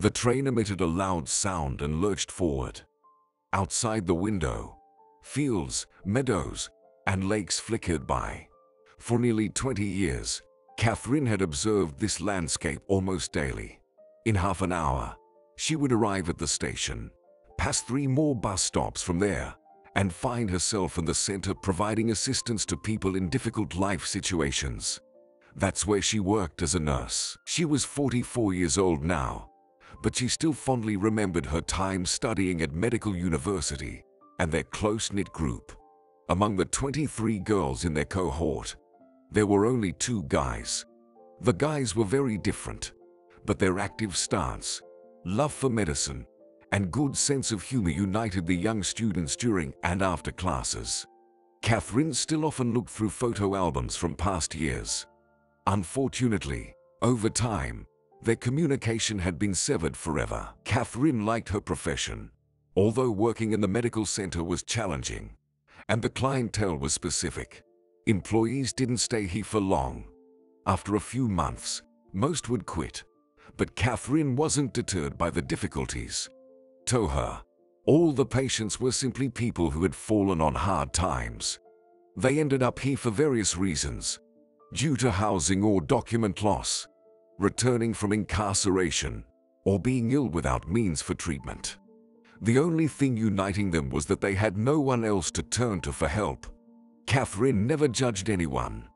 The train emitted a loud sound and lurched forward. Outside the window, fields, meadows, and lakes flickered by. For nearly 20 years, Catherine had observed this landscape almost daily. In half an hour, she would arrive at the station, pass 3 more bus stops from there, and find herself in the center providing assistance to people in difficult life situations. That's where she worked as a nurse. She was 44 years old now, but she still fondly remembered her time studying at Medical University and their close-knit group. Among the 23 girls in their cohort, there were only 2 guys. The guys were very different, but their active stance, love for medicine, and good sense of humor united the young students during and after classes. Catherine still often looked through photo albums from past years. Unfortunately, over time, their communication had been severed forever. Catherine liked her profession, although working in the medical center was challenging, and the clientele was specific. Employees didn't stay here for long. After a few months, most would quit, but Catherine wasn't deterred by the difficulties. To her, all the patients were simply people who had fallen on hard times. They ended up here for various reasons, due to housing or document loss, returning from incarceration, or being ill without means for treatment. The only thing uniting them was that they had no one else to turn to for help. Catherine never judged anyone.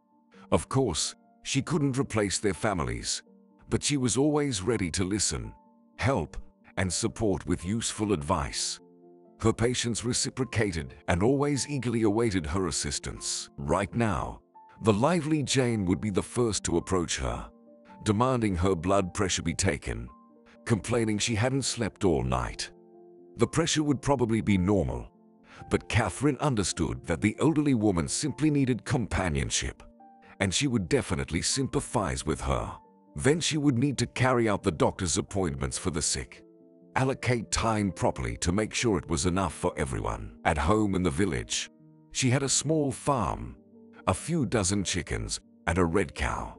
Of course, she couldn't replace their families, but she was always ready to listen, help, and support with useful advice. Her patients reciprocated and always eagerly awaited her assistance. Right now, the lively Jane would be the first to approach her, demanding her blood pressure be taken, complaining she hadn't slept all night. The pressure would probably be normal, but Catherine understood that the elderly woman simply needed companionship, and she would definitely sympathize with her. Then she would need to carry out the doctor's appointments for the sick, allocate time properly to make sure it was enough for everyone. At home in the village, she had a small farm, a few dozen chickens, and a red cow.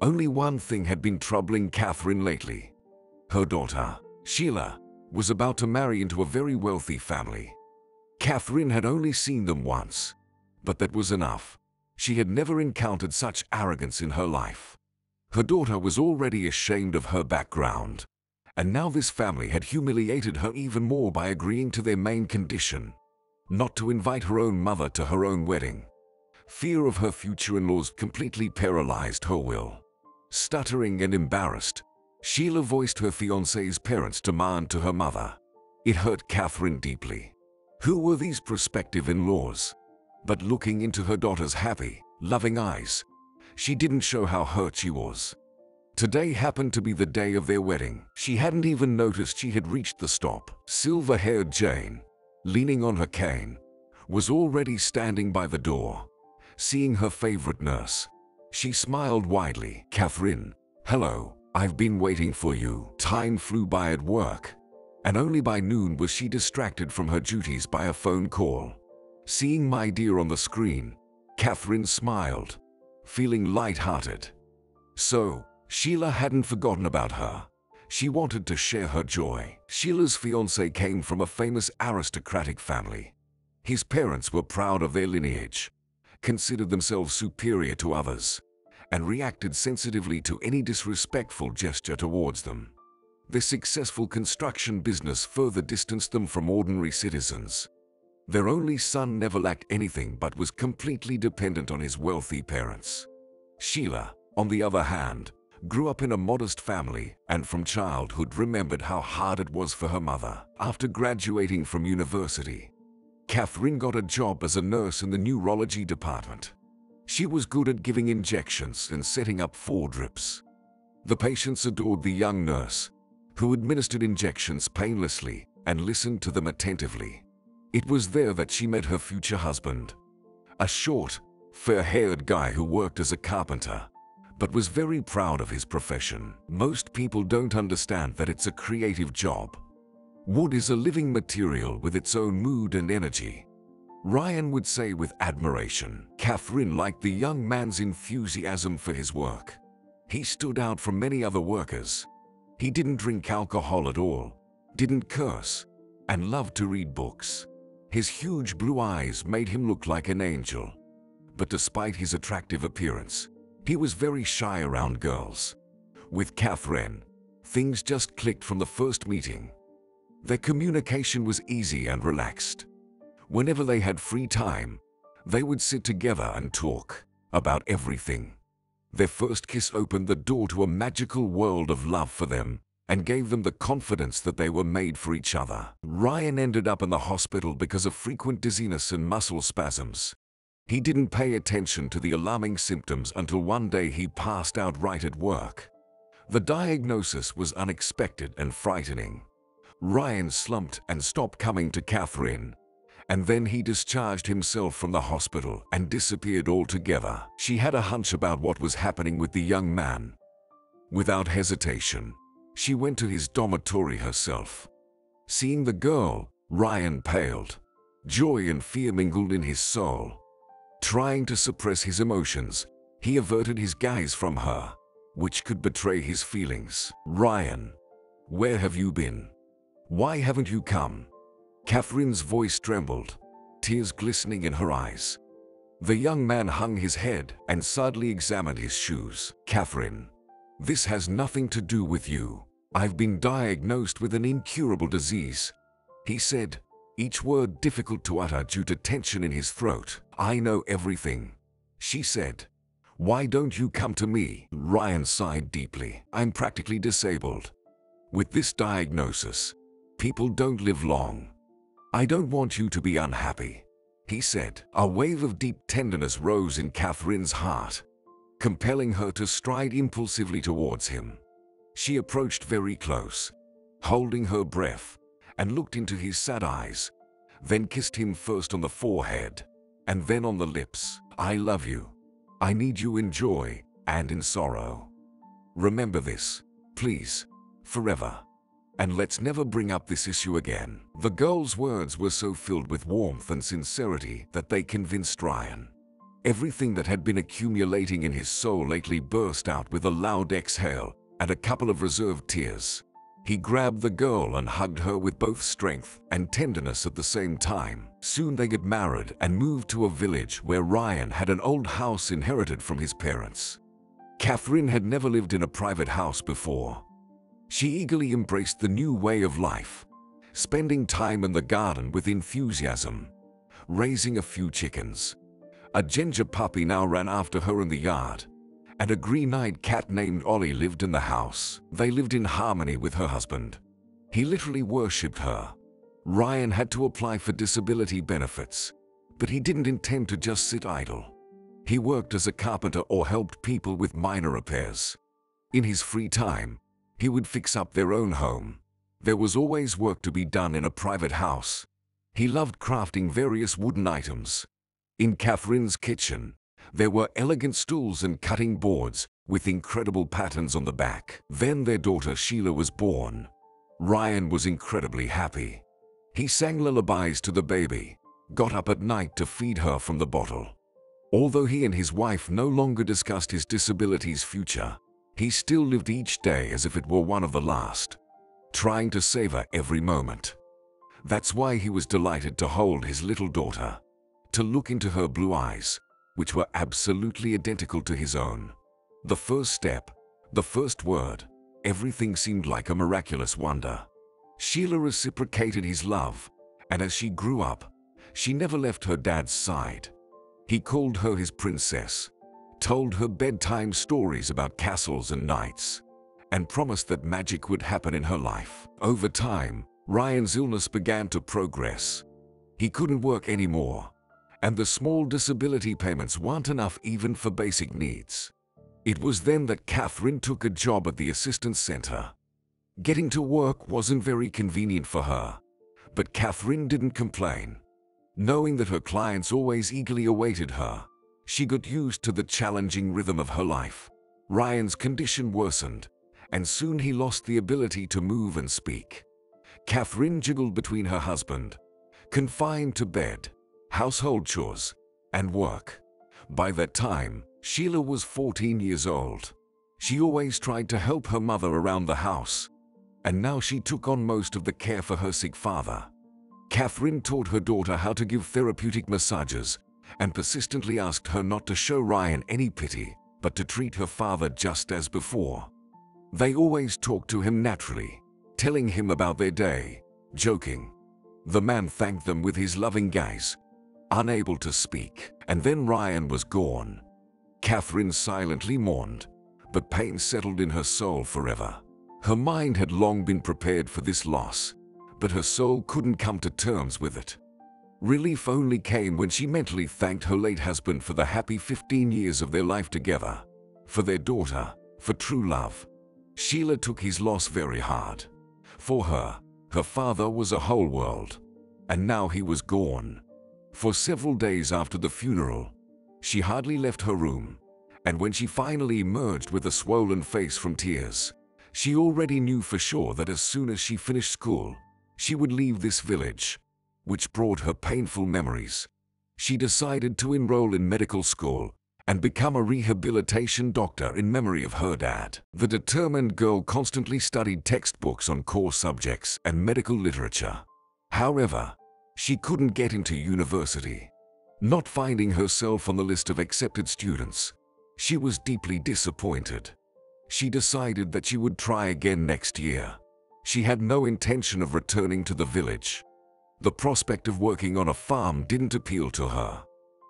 Only one thing had been troubling Catherine lately. Her daughter, Sheila, was about to marry into a very wealthy family. Catherine had only seen them once, but that was enough. She had never encountered such arrogance in her life. Her daughter was already ashamed of her background, and now this family had humiliated her even more by agreeing to their main condition, not to invite her own mother to her own wedding. Fear of her future in-laws completely paralyzed her will. Stuttering and embarrassed, Sheila voiced her fiancé's parents' demand to her mother. It hurt Catherine deeply. Who were these prospective in-laws? But looking into her daughter's happy, loving eyes, she didn't show how hurt she was. Today happened to be the day of their wedding. She hadn't even noticed she had reached the stop. Silver-haired Jane, leaning on her cane, was already standing by the door. Seeing her favorite nurse, she smiled widely. "Catherine, hello, I've been waiting for you." Time flew by at work, and only by noon was she distracted from her duties by a phone call. Seeing "my dear" on the screen, Catherine smiled, feeling light-hearted. So, Sheila hadn't forgotten about her. She wanted to share her joy. Sheila's fiancé came from a famous aristocratic family. His parents were proud of their lineage, considered themselves superior to others, and reacted sensitively to any disrespectful gesture towards them. Their successful construction business further distanced them from ordinary citizens. Their only son never lacked anything but was completely dependent on his wealthy parents. Sheila, on the other hand, grew up in a modest family and from childhood remembered how hard it was for her mother. After graduating from university, Catherine got a job as a nurse in the neurology department. She was good at giving injections and setting up 4 drips. The patients adored the young nurse, who administered injections painlessly and listened to them attentively. It was there that she met her future husband, a short, fair-haired guy who worked as a carpenter, but was very proud of his profession. Most people don't understand that it's a creative job. Wood is a living material with its own mood and energy, Ryan would say with admiration. Catherine liked the young man's enthusiasm for his work. He stood out from many other workers. He didn't drink alcohol at all, didn't curse, and loved to read books. His huge blue eyes made him look like an angel. But despite his attractive appearance, he was very shy around girls. With Catherine, things just clicked from the first meeting. Their communication was easy and relaxed. Whenever they had free time, they would sit together and talk about everything. Their first kiss opened the door to a magical world of love for them and gave them the confidence that they were made for each other. Ryan ended up in the hospital because of frequent dizziness and muscle spasms. He didn't pay attention to the alarming symptoms until one day he passed out right at work. The diagnosis was unexpected and frightening. Ryan slumped and stopped coming to Catherine, and then he discharged himself from the hospital and disappeared altogether. She had a hunch about what was happening with the young man. Without hesitation, she went to his dormitory herself. Seeing the girl, Ryan paled. Joy and fear mingled in his soul. Trying to suppress his emotions, he averted his gaze from her, which could betray his feelings. "Ryan, where have you been? Why haven't you come?" Catherine's voice trembled, tears glistening in her eyes. The young man hung his head and sadly examined his shoes. "Catherine, this has nothing to do with you. I've been diagnosed with an incurable disease," he said, each word difficult to utter due to tension in his throat. "I know everything," she said. "Why don't you come to me?" Ryan sighed deeply. "I'm practically disabled. With this diagnosis, people don't live long. I don't want you to be unhappy," he said. A wave of deep tenderness rose in Catherine's heart, compelling her to stride impulsively towards him. She approached very close, holding her breath, and looked into his sad eyes, then kissed him first on the forehead and then on the lips. "I love you. I need you in joy and in sorrow. Remember this, please, forever. And let's never bring up this issue again." The girl's words were so filled with warmth and sincerity that they convinced Ryan. Everything that had been accumulating in his soul lately burst out with a loud exhale and a couple of reserved tears. He grabbed the girl and hugged her with both strength and tenderness at the same time. Soon they got married and moved to a village where Ryan had an old house inherited from his parents. Catherine had never lived in a private house before. She eagerly embraced the new way of life, spending time in the garden with enthusiasm, raising a few chickens. A ginger puppy now ran after her in the yard, and a green-eyed cat named Ollie lived in the house. They lived in harmony with her husband. He literally worshipped her. Ryan had to apply for disability benefits, but he didn't intend to just sit idle. He worked as a carpenter or helped people with minor repairs. In his free time, he would fix up their own home. There was always work to be done in a private house. He loved crafting various wooden items. In Catherine's kitchen, there were elegant stools and cutting boards with incredible patterns on the back. Then their daughter Sheila was born. Ryan was incredibly happy. He sang lullabies to the baby, got up at night to feed her from the bottle. Although he and his wife no longer discussed his disability's future, he still lived each day as if it were one of the last, trying to savor every moment. That's why he was delighted to hold his little daughter, to look into her blue eyes, which were absolutely identical to his own. The first step, the first word, everything seemed like a miraculous wonder. Sheila reciprocated his love, and as she grew up, she never left her dad's side. He called her his princess, told her bedtime stories about castles and knights, and promised that magic would happen in her life. Over time, Ryan's illness began to progress. He couldn't work anymore, and the small disability payments weren't enough even for basic needs. It was then that Catherine took a job at the assistance center. Getting to work wasn't very convenient for her, but Catherine didn't complain. Knowing that her clients always eagerly awaited her, she got used to the challenging rhythm of her life. Ryan's condition worsened, and soon he lost the ability to move and speak. Catherine jiggled between her husband, confined to bed, household chores, and work. By that time, Sheila was 14 years old. She always tried to help her mother around the house, and now she took on most of the care for her sick father. Catherine taught her daughter how to give therapeutic massages and persistently asked her not to show Ryan any pity, but to treat her father just as before. They always talked to him naturally, telling him about their day, joking. The man thanked them with his loving gaze, unable to speak, and then Ryan was gone. Catherine silently mourned, but pain settled in her soul forever. Her mind had long been prepared for this loss, but her soul couldn't come to terms with it. Relief only came when she mentally thanked her late husband for the happy 15 years of their life together, for their daughter, for true love. Sheila took his loss very hard. For her, her father was a whole world, and now he was gone. For several days after the funeral, she hardly left her room, and when she finally emerged with a swollen face from tears, she already knew for sure that as soon as she finished school, she would leave this village, which brought her painful memories. She decided to enroll in medical school and become a rehabilitation doctor in memory of her dad. The determined girl constantly studied textbooks on core subjects and medical literature. However, she couldn't get into university. Not finding herself on the list of accepted students, she was deeply disappointed. She decided that she would try again next year. She had no intention of returning to the village. The prospect of working on a farm didn't appeal to her.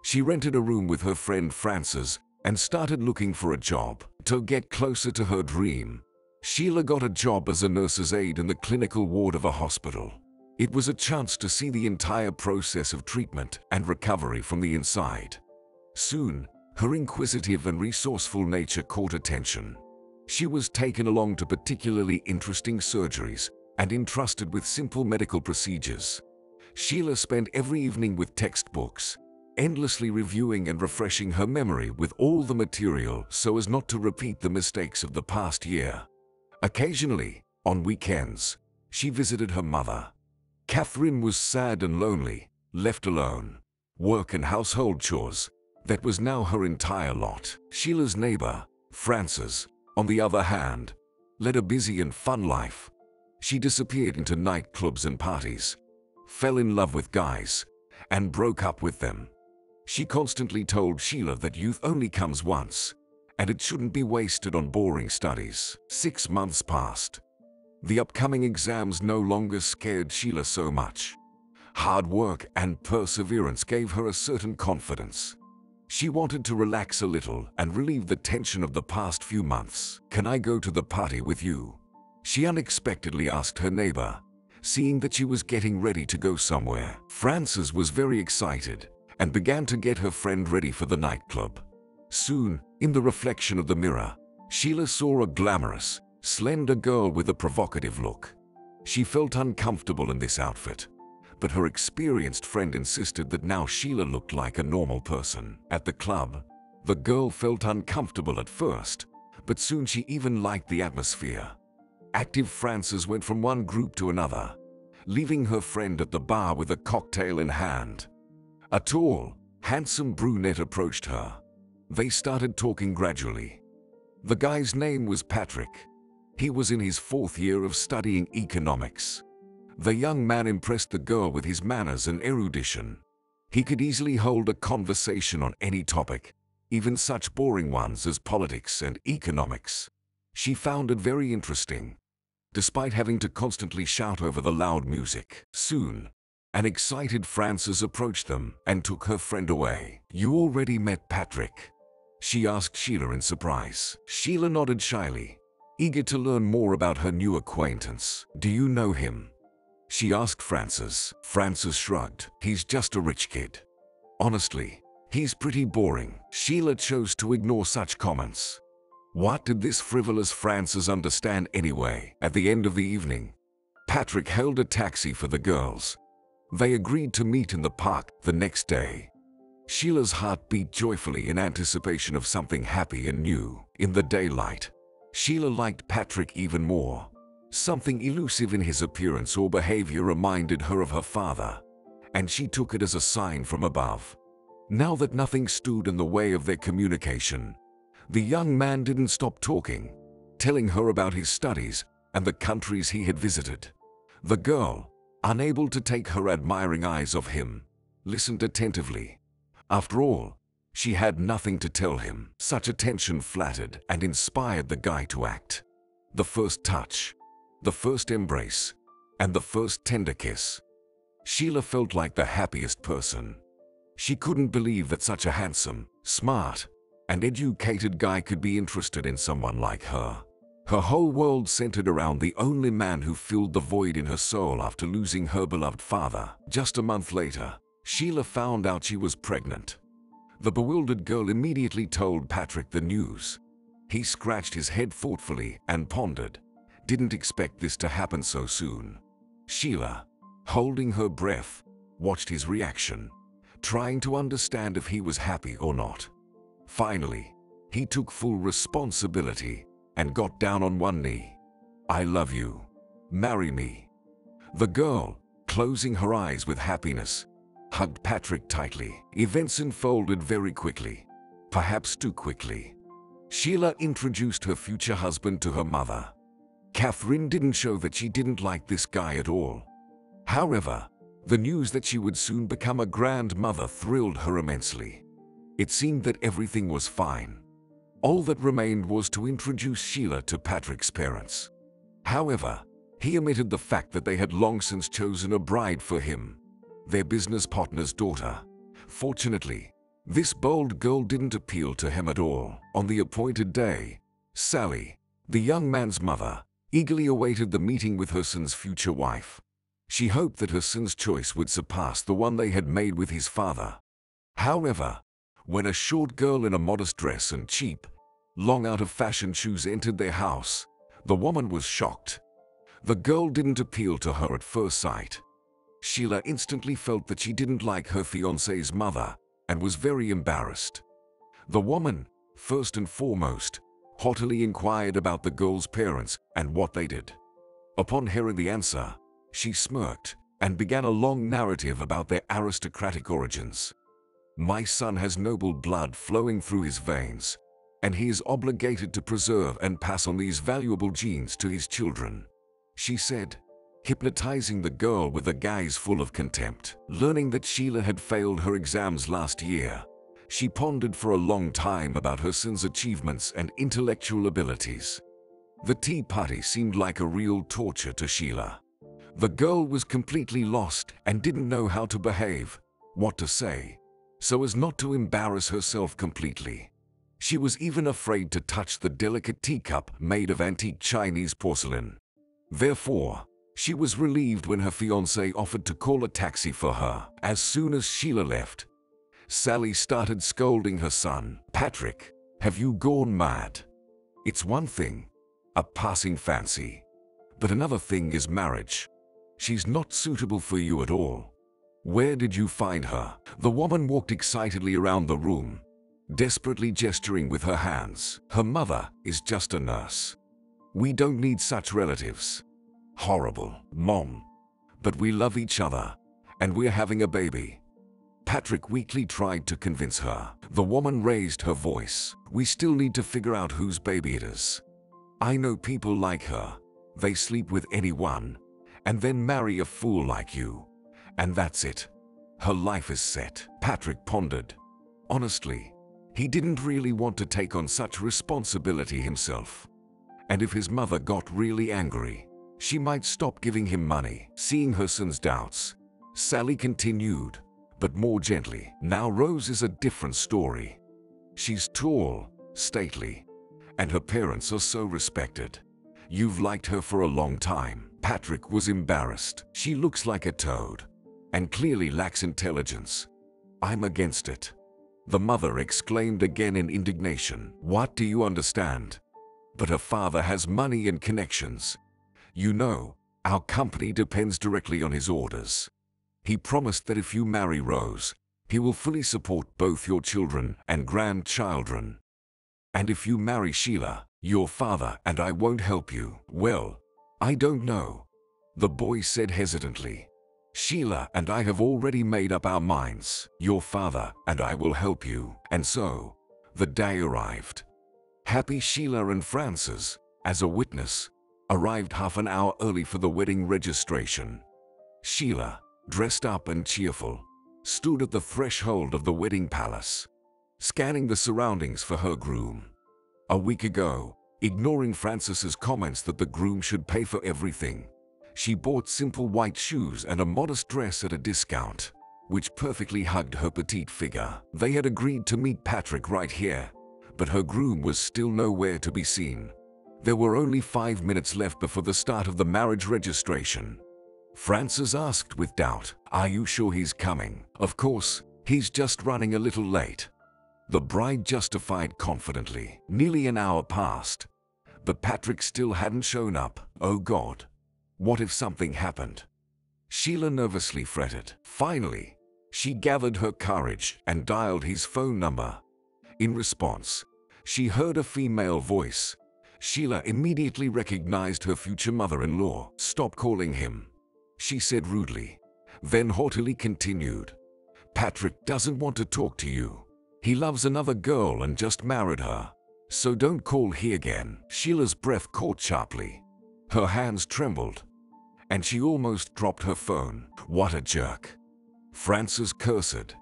She rented a room with her friend Frances and started looking for a job. To get closer to her dream, Sheila got a job as a nurse's aide in the clinical ward of a hospital. It was a chance to see the entire process of treatment and recovery from the inside. Soon, her inquisitive and resourceful nature caught attention. She was taken along to particularly interesting surgeries and entrusted with simple medical procedures. Sheila spent every evening with textbooks, endlessly reviewing and refreshing her memory with all the material so as not to repeat the mistakes of the past year. Occasionally, on weekends, she visited her mother. Catherine was sad and lonely, left alone. Work and household chores, that was now her entire lot. Sheila's neighbor, Frances, on the other hand, led a busy and fun life. She disappeared into nightclubs and parties, fell in love with guys, and broke up with them. She constantly told Sheila that youth only comes once, and it shouldn't be wasted on boring studies. 6 months passed. The upcoming exams no longer scared Sheila so much. Hard work and perseverance gave her a certain confidence. She wanted to relax a little and relieve the tension of the past few months. "Can I go to the party with you?" she unexpectedly asked her neighbor, seeing that she was getting ready to go somewhere. Frances was very excited and began to get her friend ready for the nightclub. Soon, in the reflection of the mirror, Sheila saw a glamorous, slender girl with a provocative look. She felt uncomfortable in this outfit, but her experienced friend insisted that now Sheila looked like a normal person. At the club, the girl felt uncomfortable at first, but soon she even liked the atmosphere. Active Frances went from one group to another, leaving her friend at the bar with a cocktail in hand. A tall, handsome brunette approached her. They started talking gradually. The guy's name was Patrick. He was in his 4th year of studying economics. The young man impressed the girl with his manners and erudition. He could easily hold a conversation on any topic, even such boring ones as politics and economics. She found it very interesting, despite having to constantly shout over the loud music. Soon, an excited Frances approached them and took her friend away. "You already met Patrick?" she asked Sheila in surprise. Sheila nodded shyly, eager to learn more about her new acquaintance. "Do you know him?" she asked Frances. Frances shrugged. "He's just a rich kid. Honestly, he's pretty boring." Sheila chose to ignore such comments. What did this frivolous Frances understand anyway? At the end of the evening, Patrick hailed a taxi for the girls. They agreed to meet in the park the next day. Sheila's heart beat joyfully in anticipation of something happy and new. In the daylight, Sheila liked Patrick even more. Something elusive in his appearance or behavior reminded her of her father, and she took it as a sign from above. Now that nothing stood in the way of their communication, the young man didn't stop talking, telling her about his studies and the countries he had visited. The girl, unable to take her admiring eyes off him, listened attentively. After all, she had nothing to tell him. Such attention flattered and inspired the guy to act. The first touch, the first embrace, and the first tender kiss. Sheila felt like the happiest person. She couldn't believe that such a handsome, smart, and educated guy could be interested in someone like her. Her whole world centered around the only man who filled the void in her soul after losing her beloved father. Just a month later, Sheila found out she was pregnant. The bewildered girl immediately told Patrick the news. He scratched his head thoughtfully and pondered. Didn't expect this to happen so soon. Sheila, holding her breath, watched his reaction, trying to understand if he was happy or not. Finally, he took full responsibility and got down on one knee. "I love you. Marry me." The girl, closing her eyes with happiness, hugged Patrick tightly. Events unfolded very quickly, perhaps too quickly. Sheila introduced her future husband to her mother. Catherine didn't show that she didn't like this guy at all. However, the news that she would soon become a grandmother thrilled her immensely. It seemed that everything was fine. All that remained was to introduce Sheila to Patrick's parents. However, he omitted the fact that they had long since chosen a bride for him, their business partner's daughter. Fortunately, this bold girl didn't appeal to him at all. On the appointed day, Sally, the young man's mother, eagerly awaited the meeting with her son's future wife. She hoped that her son's choice would surpass the one they had made with his father. However, when a short girl in a modest dress and cheap, long out-of-fashion shoes entered their house, the woman was shocked. The girl didn't appeal to her at first sight. Sheila instantly felt that she didn't like her fiancé's mother and was very embarrassed. The woman, first and foremost, haughtily inquired about the girl's parents and what they did. Upon hearing the answer, she smirked and began a long narrative about their aristocratic origins. "My son has noble blood flowing through his veins, and he is obligated to preserve and pass on these valuable genes to his children," she said, hypnotizing the girl with a gaze full of contempt. Learning that Sheila had failed her exams last year, she pondered for a long time about her son's achievements and intellectual abilities. The tea party seemed like a real torture to Sheila. The girl was completely lost and didn't know how to behave, what to say, so as not to embarrass herself completely. She was even afraid to touch the delicate teacup made of antique Chinese porcelain. Therefore, she was relieved when her fiancé offered to call a taxi for her. As soon as Sheila left, Sally started scolding her son. "Patrick, have you gone mad? It's one thing, a passing fancy, but another thing is marriage. She's not suitable for you at all. Where did you find her?" The woman walked excitedly around the room, desperately gesturing with her hands. "Her mother is just a nurse. We don't need such relatives. Horrible, Mom. But we love each other, and we're having a baby," Patrick weakly tried to convince her. The woman raised her voice. "We still need to figure out whose baby it is. I know people like her. They sleep with anyone, and then marry a fool like you. And that's it. Her life is set." Patrick pondered. Honestly, he didn't really want to take on such responsibility himself. And if his mother got really angry, she might stop giving him money. Seeing her son's doubts, Sally continued, but more gently. "Now Rose is a different story. She's tall, stately, and her parents are so respected. You've liked her for a long time." Patrick was embarrassed. "She looks like a toad, and clearly lacks intelligence. I'm against it," the mother exclaimed again in indignation. "What do you understand? But her father has money and connections. You know, our company depends directly on his orders. He promised that if you marry Rose, he will fully support both your children and grandchildren. And if you marry Sheila, your father and I won't help you." "Well, I don't know," the boy said hesitantly. "Sheila and I have already made up our minds. Your father and I will help you." And so, the day arrived. Happy Sheila and Frances, as a witness, arrived half an hour early for the wedding registration. Sheila, dressed up and cheerful, stood at the threshold of the wedding palace, scanning the surroundings for her groom. A week ago, ignoring Frances's comments that the groom should pay for everything, she bought simple white shoes and a modest dress at a discount, which perfectly hugged her petite figure. They had agreed to meet Patrick right here, but her groom was still nowhere to be seen. There were only 5 minutes left before the start of the marriage registration. Frances asked with doubt, "Are you sure he's coming?" "Of course, he's just running a little late," the bride justified confidently. Nearly an hour passed, but Patrick still hadn't shown up. Oh God, what if something happened? Sheila nervously fretted. Finally, she gathered her courage and dialed his phone number. In response, she heard a female voice. Sheila immediately recognized her future mother-in-law. "Stop calling him," she said rudely, then haughtily continued, "Patrick doesn't want to talk to you. He loves another girl and just married her, so don't call he again." Sheila's breath caught sharply. Her hands trembled, and she almost dropped her phone. What a jerk, Frances cursed,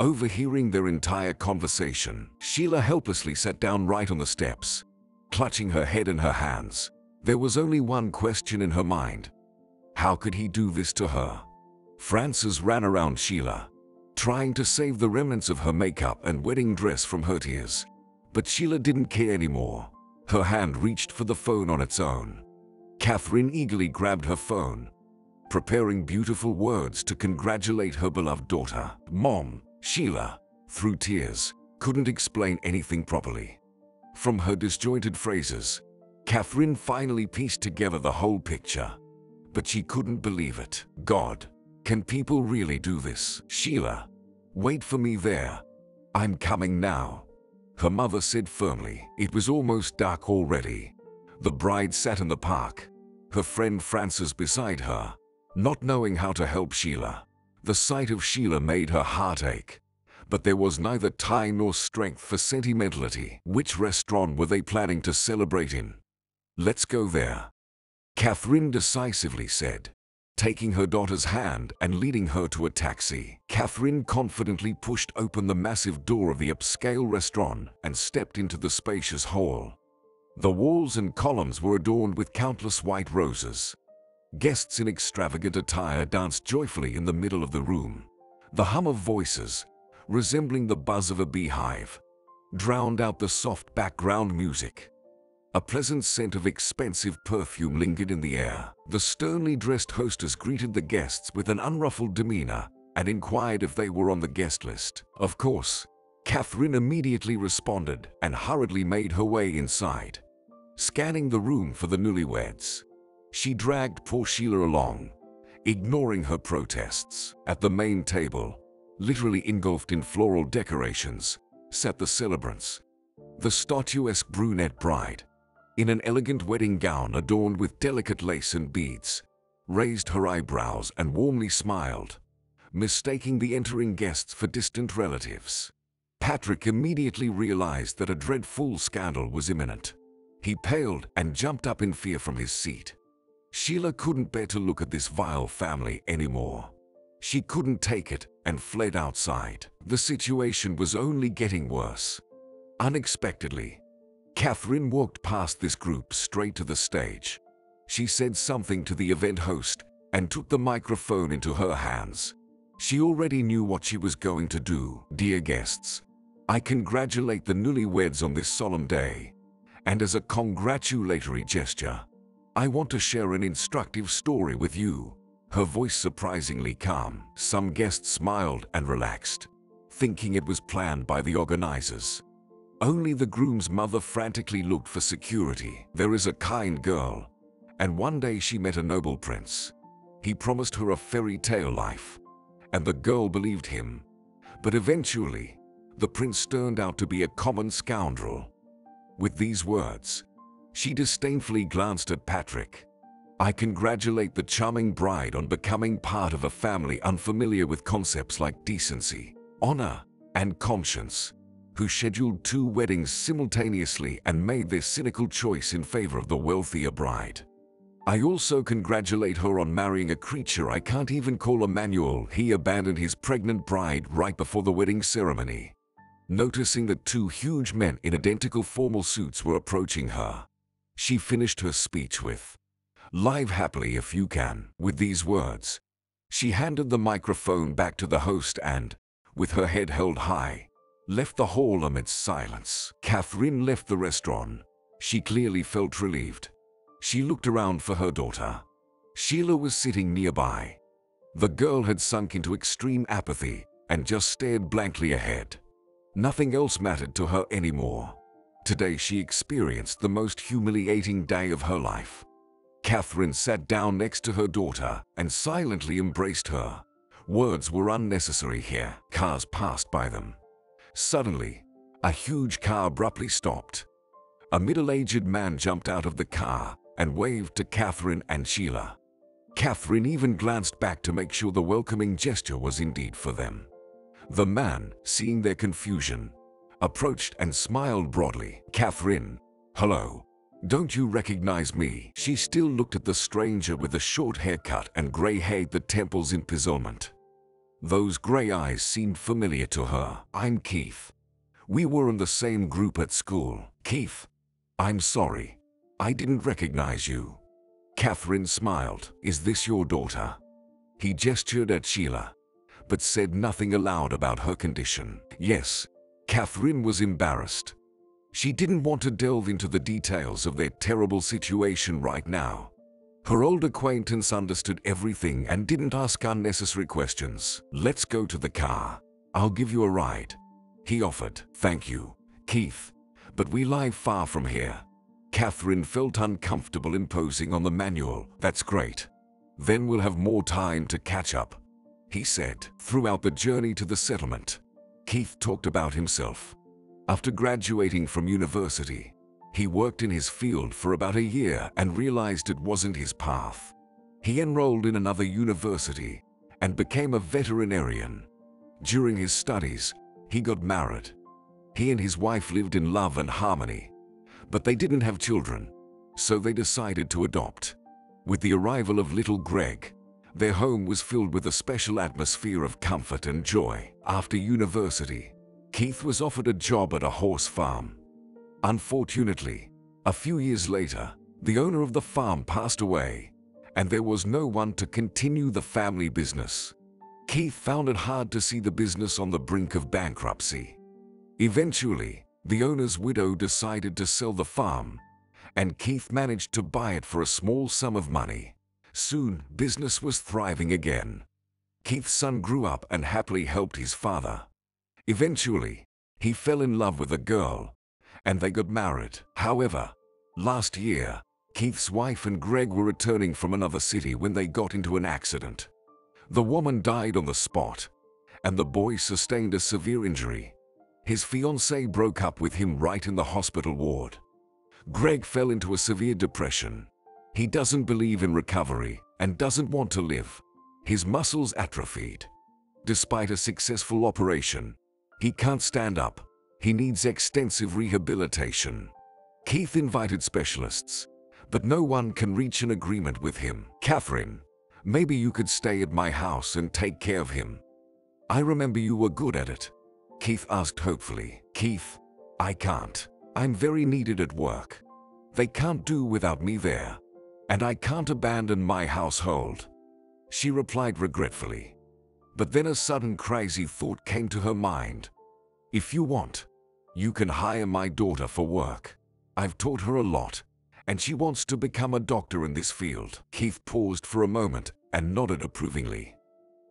overhearing their entire conversation. Sheila helplessly sat down right on the steps, clutching her head in her hands. There was only one question in her mind. How could he do this to her? Frances ran around Sheila, trying to save the remnants of her makeup and wedding dress from her tears. But Sheila didn't care anymore. Her hand reached for the phone on its own. Catherine eagerly grabbed her phone, preparing beautiful words to congratulate her beloved daughter. "Mom," Sheila, through tears, couldn't explain anything properly. From her disjointed phrases, Catherine finally pieced together the whole picture. But she couldn't believe it. God, can people really do this? "Sheila, wait for me there. I'm coming now," her mother said firmly. It was almost dark already. The bride sat in the park, her friend Frances beside her, not knowing how to help Sheila. The sight of Sheila made her heart ache, but there was neither time nor strength for sentimentality. Which restaurant were they planning to celebrate in? "Let's go there," Catherine decisively said, taking her daughter's hand and leading her to a taxi. Catherine confidently pushed open the massive door of the upscale restaurant and stepped into the spacious hall. The walls and columns were adorned with countless white roses. Guests in extravagant attire danced joyfully in the middle of the room. The hum of voices, resembling the buzz of a beehive, drowned out the soft background music. A pleasant scent of expensive perfume lingered in the air. The sternly dressed hostess greeted the guests with an unruffled demeanor and inquired if they were on the guest list. Of course, Catherine immediately responded and hurriedly made her way inside, scanning the room for the newlyweds. She dragged poor Sheila along, ignoring her protests. At the main table, literally engulfed in floral decorations, sat the celebrants. The statuesque brunette bride, in an elegant wedding gown adorned with delicate lace and beads, raised her eyebrows and warmly smiled, mistaking the entering guests for distant relatives. Patrick immediately realized that a dreadful scandal was imminent. He paled and jumped up in fear from his seat. Sheila couldn't bear to look at this vile family anymore. She couldn't take it and fled outside. The situation was only getting worse. Unexpectedly, Catherine walked past this group straight to the stage. She said something to the event host and took the microphone into her hands. She already knew what she was going to do. "Dear guests, I congratulate the newlyweds on this solemn day, and as a congratulatory gesture, I want to share an instructive story with you," her voice surprisingly calm. Some guests smiled and relaxed, thinking it was planned by the organizers. Only the groom's mother frantically looked for security. "There is a kind girl, and one day she met a noble prince. He promised her a fairy tale life, and the girl believed him. But eventually, the prince turned out to be a common scoundrel." With these words, she disdainfully glanced at Patrick. "I congratulate the charming bride on becoming part of a family unfamiliar with concepts like decency, honor, and conscience. who scheduled two weddings simultaneously and made this cynical choice in favor of the wealthier bride. I also congratulate her on marrying a creature I can't even call Emmanuel. He abandoned his pregnant bride right before the wedding ceremony, noticing that two huge men in identical formal suits were approaching her. She finished her speech with, "Live happily if you can." With these words, she handed the microphone back to the host and, with her head held high, left the hall amidst silence. Catherine left the restaurant. She clearly felt relieved. She looked around for her daughter. Sheila was sitting nearby. The girl had sunk into extreme apathy and just stared blankly ahead. Nothing else mattered to her anymore. Today she experienced the most humiliating day of her life. Catherine sat down next to her daughter and silently embraced her. Words were unnecessary here. Cars passed by them. Suddenly, a huge car abruptly stopped. A middle-aged man jumped out of the car and waved to Catherine and Sheila. Catherine even glanced back to make sure the welcoming gesture was indeed for them. The man, seeing their confusion, approached and smiled broadly. "Catherine, hello. Don't you recognize me?" She still looked at the stranger with the short haircut and gray hair, the temples in puzzlement. Those gray eyes seemed familiar to her. "I'm Keith. We were in the same group at school." "Keith, I'm sorry. I didn't recognize you." Catherine smiled. "Is this your daughter?" He gestured at Sheila, but said nothing aloud about her condition. Yes, Catherine was embarrassed. She didn't want to delve into the details of their terrible situation right now. Her old acquaintance understood everything and didn't ask unnecessary questions. "Let's go to the car. I'll give you a ride," he offered. "Thank you, Keith, but we live far from here." Catherine felt uncomfortable imposing on the manual. "That's great. Then we'll have more time to catch up," he said. Throughout the journey to the settlement, Keith talked about himself. After graduating from university, he worked in his field for about a year and realized it wasn't his path. He enrolled in another university and became a veterinarian. During his studies, he got married. He and his wife lived in love and harmony, but they didn't have children, so they decided to adopt. With the arrival of little Greg, their home was filled with a special atmosphere of comfort and joy. After university, Keith was offered a job at a horse farm. Unfortunately, a few years later, the owner of the farm passed away, and there was no one to continue the family business. Keith found it hard to see the business on the brink of bankruptcy. Eventually, the owner's widow decided to sell the farm, and Keith managed to buy it for a small sum of money. Soon, business was thriving again. Keith's son grew up and happily helped his father. Eventually, he fell in love with a girl, and they got married. However, last year, Keith's wife and Greg were returning from another city when they got into an accident. The woman died on the spot, and the boy sustained a severe injury. His fiancée broke up with him right in the hospital ward. Greg fell into a severe depression. He doesn't believe in recovery and doesn't want to live. His muscles atrophied. Despite a successful operation, he can't stand up. He needs extensive rehabilitation. Keith invited specialists, but no one can reach an agreement with him. "Catherine, maybe you could stay at my house and take care of him. I remember you were good at it," Keith asked hopefully. "Keith, I can't. I'm very needed at work. They can't do without me there, and I can't abandon my household," she replied regretfully. But then a sudden crazy thought came to her mind. "If you want, you can hire my daughter for work. I've taught her a lot, and she wants to become a doctor in this field." Keith paused for a moment and nodded approvingly.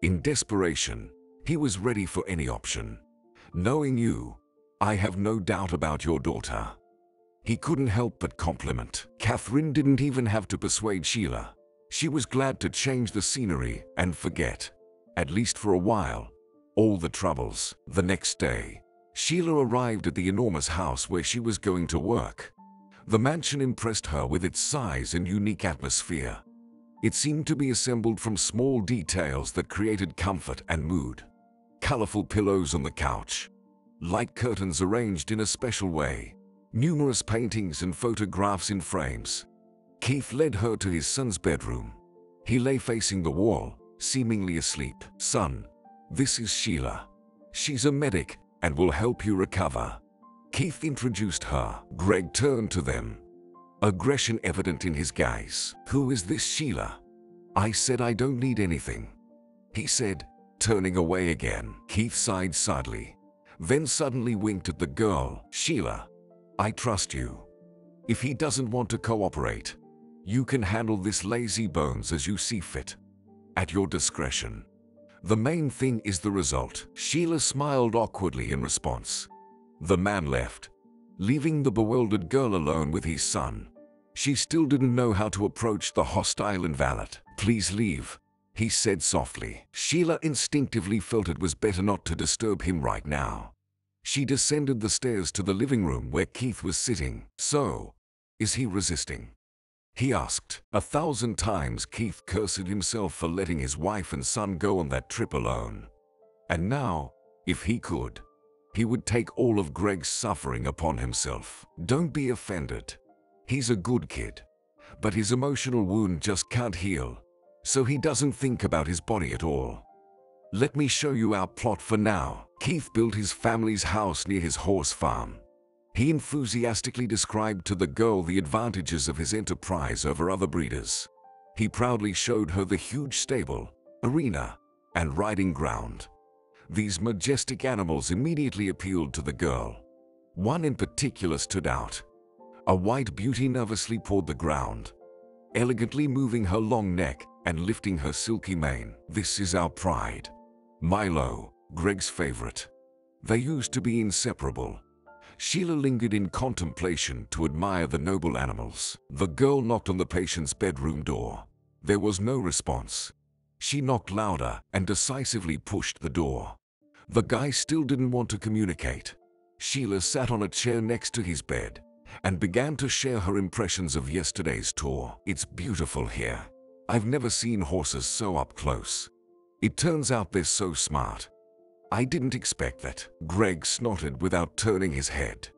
In desperation, he was ready for any option. "Knowing you, I have no doubt about your daughter," he couldn't help but compliment. Catherine didn't even have to persuade Sheila. She was glad to change the scenery and forget, at least for a while, all the troubles. The next day, Sheila arrived at the enormous house where she was going to work. The mansion impressed her with its size and unique atmosphere. It seemed to be assembled from small details that created comfort and mood. Colorful pillows on the couch, light curtains arranged in a special way, numerous paintings and photographs in frames. Keith led her to his son's bedroom. He lay facing the wall, seemingly asleep. "Son, this is Sheila. She's a medic and will help you recover." Keith introduced her. Greg turned to them, aggression evident in his gaze. "Who is this Sheila? I said I don't need anything," he said, turning away again. Keith sighed sadly, then suddenly winked at the girl. "Sheila, I trust you. If he doesn't want to cooperate, you can handle this lazy bones as you see fit, at your discretion. The main thing is the result." Sheila smiled awkwardly in response. The man left, leaving the bewildered girl alone with his son. She still didn't know how to approach the hostile invalid. "Please leave," he said softly. Sheila instinctively felt it was better not to disturb him right now. She descended the stairs to the living room where Keith was sitting. "So, is he resisting?" he asked. 1,000 times Keith cursed himself for letting his wife and son go on that trip alone. And now, if he could, he would take all of Greg's suffering upon himself. "Don't be offended. He's a good kid, but his emotional wound just can't heal, so he doesn't think about his body at all. Let me show you our plot for now." Keith built his family's house near his horse farm. He enthusiastically described to the girl the advantages of his enterprise over other breeders. He proudly showed her the huge stable, arena, and riding ground. These majestic animals immediately appealed to the girl. One in particular stood out. A white beauty nervously pawed the ground, elegantly moving her long neck and lifting her silky mane. "This is our pride. Milo, Greg's favorite." They used to be inseparable. Sheila lingered in contemplation to admire the noble animals. The girl knocked on the patient's bedroom door. There was no response. She knocked louder and decisively pushed the door. The guy still didn't want to communicate. Sheila sat on a chair next to his bed and began to share her impressions of yesterday's tour. "It's beautiful here. I've never seen horses so up close. It turns out they're so smart. I didn't expect that." Greg snorted without turning his head.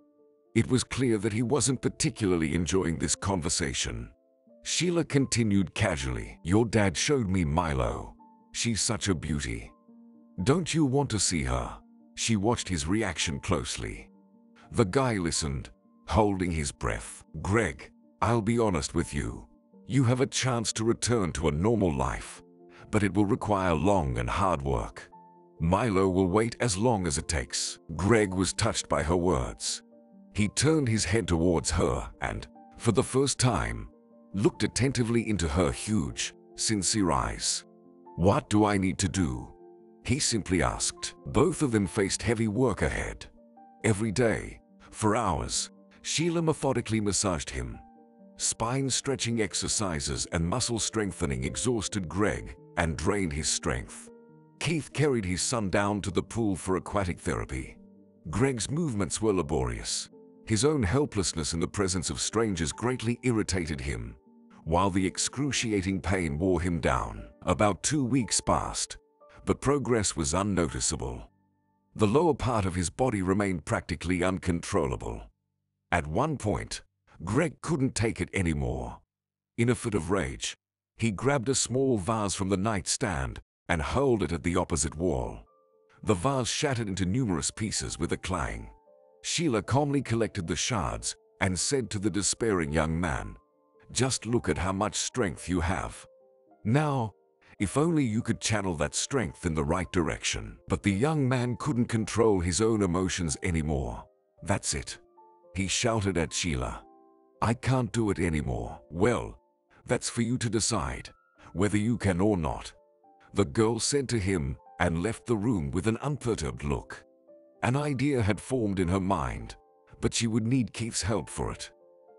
It was clear that he wasn't particularly enjoying this conversation. Sheila continued casually, "Your dad showed me Milo. She's such a beauty. Don't you want to see her?" She watched his reaction closely. The guy listened, holding his breath. "Greg, I'll be honest with you. You have a chance to return to a normal life, but it will require long and hard work. Milo will wait as long as it takes." Greg was touched by her words. He turned his head towards her and, for the first time, looked attentively into her huge, sincere eyes. "What do I need to do?" he simply asked. Both of them faced heavy work ahead. Every day, for hours, Sheila methodically massaged him. Spine-stretching exercises and muscle-strengthening exhausted Greg and drained his strength. Keith carried his son down to the pool for aquatic therapy. Greg's movements were laborious. His own helplessness in the presence of strangers greatly irritated him, while the excruciating pain wore him down. About 2 weeks passed, but progress was unnoticeable. The lower part of his body remained practically uncontrollable. At one point, Greg couldn't take it anymore. In a fit of rage, he grabbed a small vase from the nightstand and hurled it at the opposite wall. The vase shattered into numerous pieces with a clang. Sheila calmly collected the shards and said to the despairing young man, "Just look at how much strength you have. Now, if only you could channel that strength in the right direction." But the young man couldn't control his own emotions anymore. "That's it," he shouted at Sheila. "I can't do it anymore." "Well, that's for you to decide, whether you can or not," the girl said to him and left the room with an unperturbed look. An idea had formed in her mind, but she would need Keith's help for it.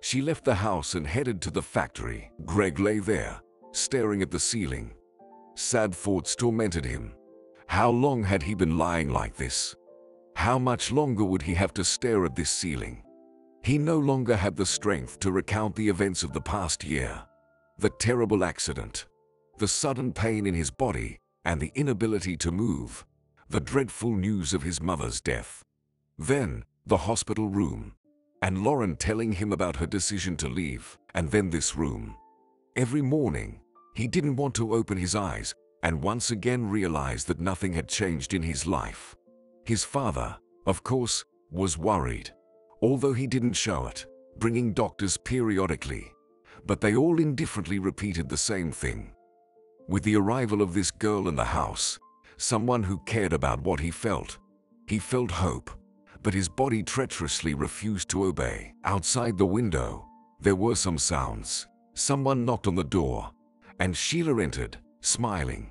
She left the house and headed to the factory. Greg lay there, staring at the ceiling. Sad thoughts tormented him. How long had he been lying like this? How much longer would he have to stare at this ceiling? He no longer had the strength to recount the events of the past year. The terrible accident, the sudden pain in his body, and the inability to move, the dreadful news of his mother's death. then the hospital room, and Lauren telling him about her decision to leave, and then this room. Every morning, he didn't want to open his eyes and once again realized that nothing had changed in his life. His father, of course, was worried, although he didn't show it, bringing doctors periodically, but they all indifferently repeated the same thing. With the arrival of this girl in the house, someone who cared about what he felt hope, but his body treacherously refused to obey. Outside the window, there were some sounds. Someone knocked on the door, and Sheila entered, smiling.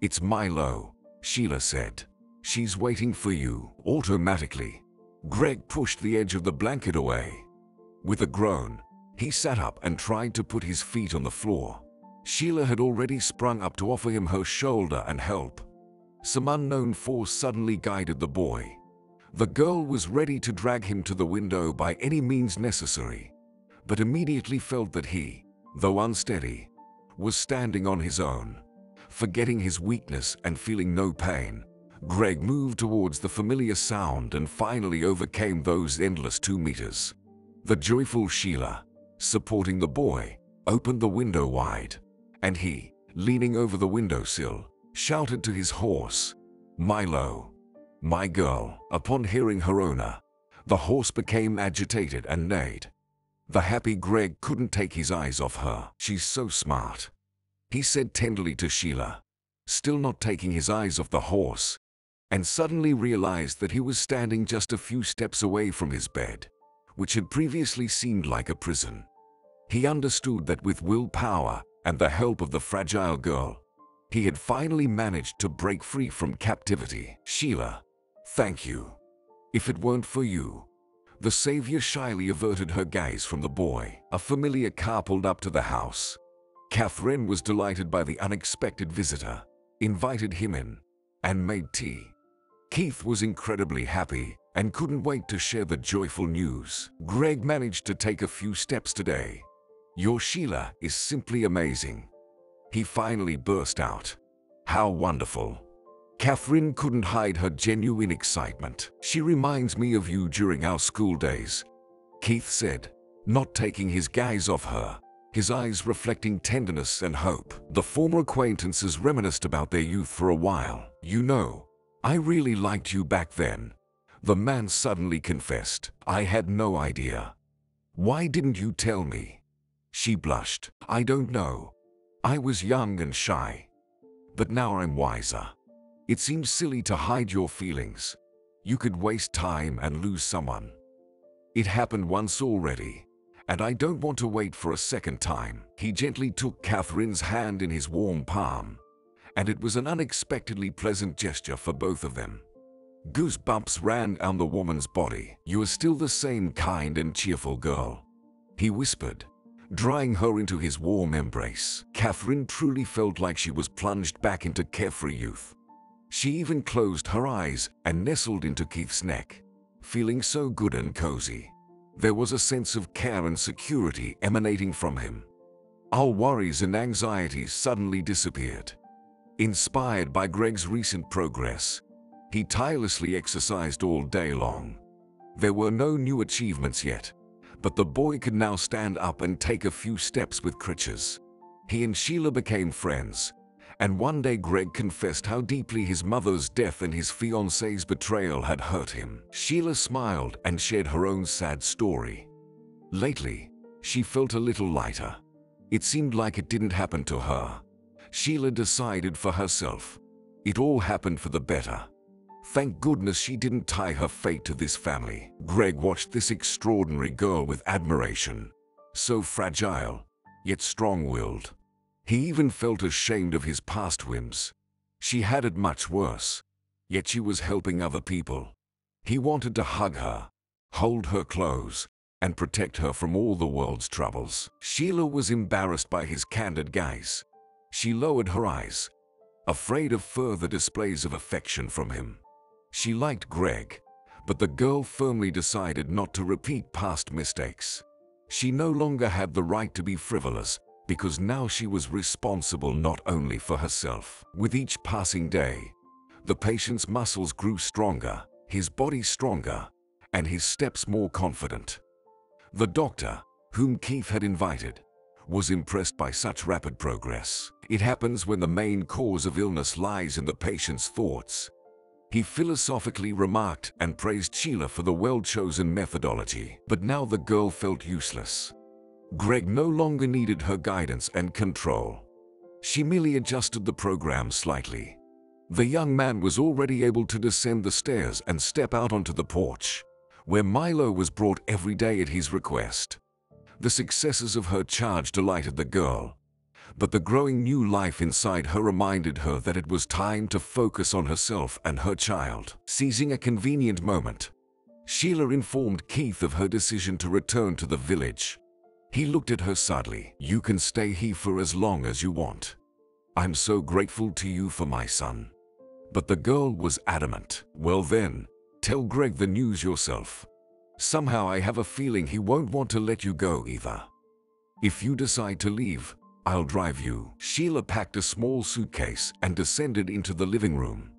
"It's Milo," Sheila said. "She's waiting for you." Automatically, Greg pushed the edge of the blanket away. With a groan, he sat up and tried to put his feet on the floor. Sheila had already sprung up to offer him her shoulder and help. Some unknown force suddenly guided the boy. The girl was ready to drag him to the window by any means necessary, but immediately felt that he, though unsteady, was standing on his own. Forgetting his weakness and feeling no pain, Greg moved towards the familiar sound and finally overcame those endless 2 meters. The joyful Sheila, supporting the boy, opened the window wide, and he, leaning over the windowsill, shouted to his horse, "Milo, my girl." Upon hearing her owner, the horse became agitated and neighed. The happy Greg couldn't take his eyes off her. "She's so smart," he said tenderly to Sheila, still not taking his eyes off the horse, and suddenly realized that he was standing just a few steps away from his bed, which had previously seemed like a prison. He understood that with willpower and the help of the fragile girl, he had finally managed to break free from captivity. "Sheila, thank you. If it weren't for you..." The savior shyly averted her gaze from the boy. A familiar car pulled up to the house. Catherine was delighted by the unexpected visitor, invited him in, and made tea. Keith was incredibly happy and couldn't wait to share the joyful news. "Greg managed to take a few steps today. Your Sheila is simply amazing," he finally burst out. "How wonderful." Catherine couldn't hide her genuine excitement. "She reminds me of you during our school days," Keith said, not taking his gaze off her, his eyes reflecting tenderness and hope. The former acquaintances reminisced about their youth for a while. "You know, I really liked you back then," the man suddenly confessed. "I had no idea. Why didn't you tell me?" She blushed. "I don't know. I was young and shy. But now I'm wiser. It seems silly to hide your feelings. You could waste time and lose someone. It happened once already, and I don't want to wait for a second time." He gently took Catherine's hand in his warm palm, and it was an unexpectedly pleasant gesture for both of them. Goosebumps ran down the woman's body. "You are still the same kind and cheerful girl," he whispered, drawing her into his warm embrace. Catherine truly felt like she was plunged back into carefree youth. She even closed her eyes and nestled into Keith's neck, feeling so good and cozy. There was a sense of care and security emanating from him. Our worries and anxieties suddenly disappeared. Inspired by Greg's recent progress, he tirelessly exercised all day long. There were no new achievements yet, but the boy could now stand up and take a few steps with crutches. He and Sheila became friends, and one day Greg confessed how deeply his mother's death and his fiancée's betrayal had hurt him. Sheila smiled and shared her own sad story. Lately, she felt a little lighter. It seemed like it didn't happen to her. Sheila decided for herself, it all happened for the better. Thank goodness she didn't tie her fate to this family. Greg watched this extraordinary girl with admiration. So fragile, yet strong-willed. He even felt ashamed of his past whims. She had it much worse, yet she was helping other people. He wanted to hug her, hold her close, and protect her from all the world's troubles. Sheila was embarrassed by his candid gaze. She lowered her eyes, afraid of further displays of affection from him. She liked Greg, but the girl firmly decided not to repeat past mistakes. She no longer had the right to be frivolous because now she was responsible not only for herself. With each passing day, the patient's muscles grew stronger, his body stronger, and his steps more confident. The doctor, whom Keith had invited, was impressed by such rapid progress. It happens when the main cause of illness lies in the patient's thoughts, he philosophically remarked, and praised Sheila for the well-chosen methodology. But now the girl felt useless. Greg no longer needed her guidance and control. She merely adjusted the program slightly. The young man was already able to descend the stairs and step out onto the porch, where Milo was brought every day at his request. The successes of her charge delighted the girl, but the growing new life inside her reminded her that it was time to focus on herself and her child. Seizing a convenient moment, Sheila informed Keith of her decision to return to the village. He looked at her sadly. "You can stay here for as long as you want. I'm so grateful to you for my son." But the girl was adamant. "Well then, tell Greg the news yourself. Somehow I have a feeling he won't want to let you go either. If you decide to leave, I'll drive you." Sheila packed a small suitcase and descended into the living room.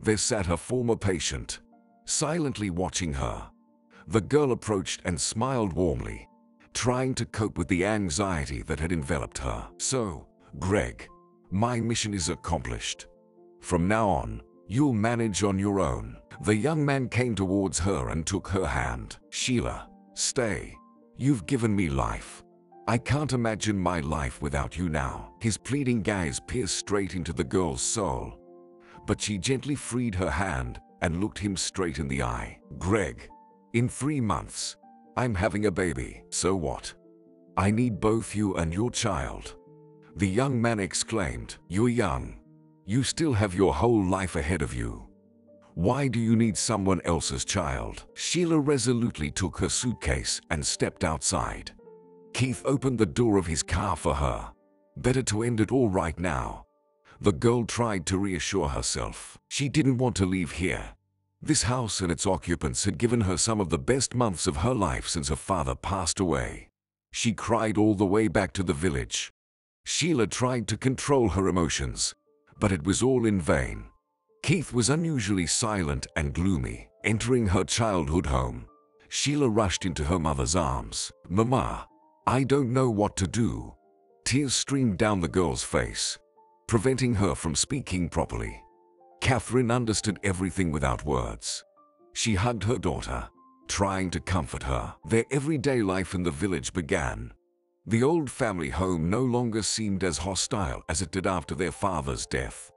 There sat her former patient, silently watching her. The girl approached and smiled warmly, trying to cope with the anxiety that had enveloped her. "So, Greg, my mission is accomplished. From now on, you'll manage on your own." The young man came towards her and took her hand. "Sheila, stay. You've given me life. I can't imagine my life without you now." His pleading gaze pierced straight into the girl's soul, but she gently freed her hand and looked him straight in the eye. "Greg, in 3 months, I'm having a baby." "So what? I need both you and your child," the young man exclaimed. "You're young. You still have your whole life ahead of you. Why do you need someone else's child?" Sheila resolutely took her suitcase and stepped outside. Keith opened the door of his car for her. Better to end it all right now, the girl tried to reassure herself. She didn't want to leave here. This house and its occupants had given her some of the best months of her life since her father passed away. She cried all the way back to the village. Sheila tried to control her emotions, but it was all in vain. Keith was unusually silent and gloomy. Entering her childhood home, Sheila rushed into her mother's arms. "Mama, I don't know what to do." Tears streamed down the girl's face, preventing her from speaking properly. Catherine understood everything without words. She hugged her daughter, trying to comfort her. Their everyday life in the village began. The old family home no longer seemed as hostile as it did after their father's death.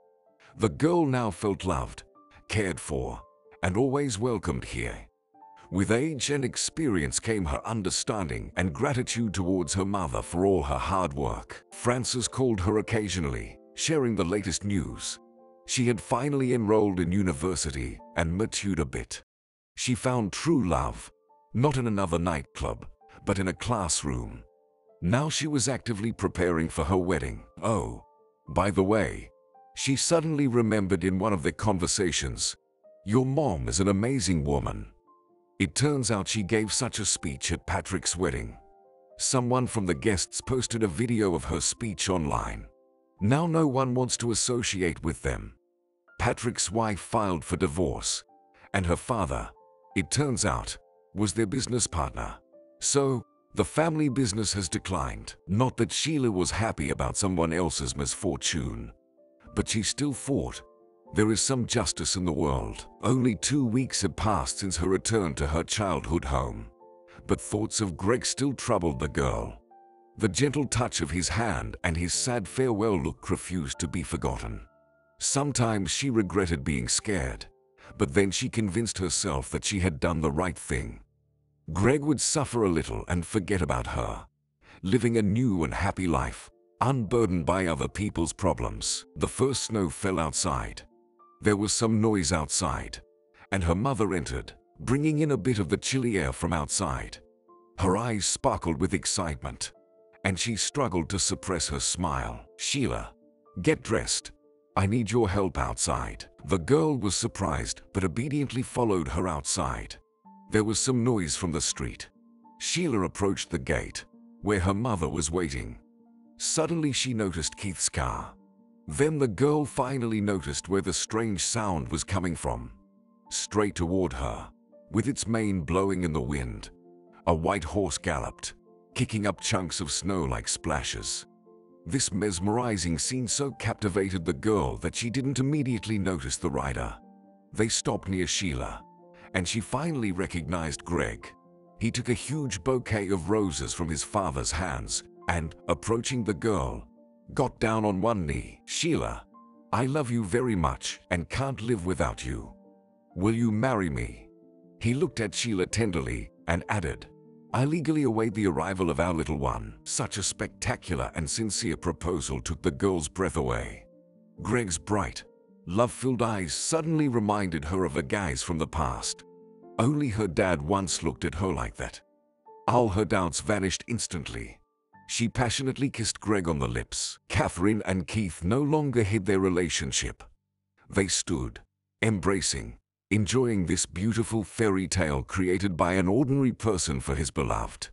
The girl now felt loved, cared for, and always welcomed here. With age and experience came her understanding and gratitude towards her mother for all her hard work. Frances called her occasionally, sharing the latest news. She had finally enrolled in university and matured a bit. She found true love, not in another nightclub, but in a classroom. Now she was actively preparing for her wedding. "Oh, by the way," she suddenly remembered in one of their conversations, "your mom is an amazing woman. It turns out she gave such a speech at Patrick's wedding." Someone from the guests posted a video of her speech online. Now no one wants to associate with them. Patrick's wife filed for divorce, and her father, it turns out, was their business partner. So, the family business has declined. Not that Sheila was happy about someone else's misfortune, but she still thought, there is some justice in the world. Only 2 weeks had passed since her return to her childhood home, but thoughts of Greg still troubled the girl. The gentle touch of his hand and his sad farewell look refused to be forgotten. Sometimes she regretted being scared, but then she convinced herself that she had done the right thing. Greg would suffer a little and forget about her, living a new and happy life, unburdened by other people's problems. The first snow fell outside. There was some noise outside, and her mother entered, bringing in a bit of the chilly air from outside. Her eyes sparkled with excitement, and she struggled to suppress her smile. "Sheila, get dressed. I need your help outside." The girl was surprised, but obediently followed her outside. There was some noise from the street. Sheila approached the gate, where her mother was waiting. Suddenly she noticed Keith's car. Then the girl finally noticed where the strange sound was coming from. Straight toward her, With its mane blowing in the wind, a white horse galloped, kicking up chunks of snow like splashes. This mesmerizing scene so captivated the girl that she didn't immediately notice the rider. They stopped near Sheila, and she finally recognized Greg. He took a huge bouquet of roses from his father's hands and, approaching the girl, got down on one knee. "Sheila, I love you very much and can't live without you. Will you marry me?" He looked at Sheila tenderly and added, "I eagerly await the arrival of our little one." Such a spectacular and sincere proposal took the girl's breath away. Greg's bright, love-filled eyes suddenly reminded her of a guys from the past. Only her dad once looked at her like that. All her doubts vanished instantly. She passionately kissed Greg on the lips. Catherine and Keith no longer hid their relationship. They stood, embracing, enjoying this beautiful fairy tale created by an ordinary person for his beloved.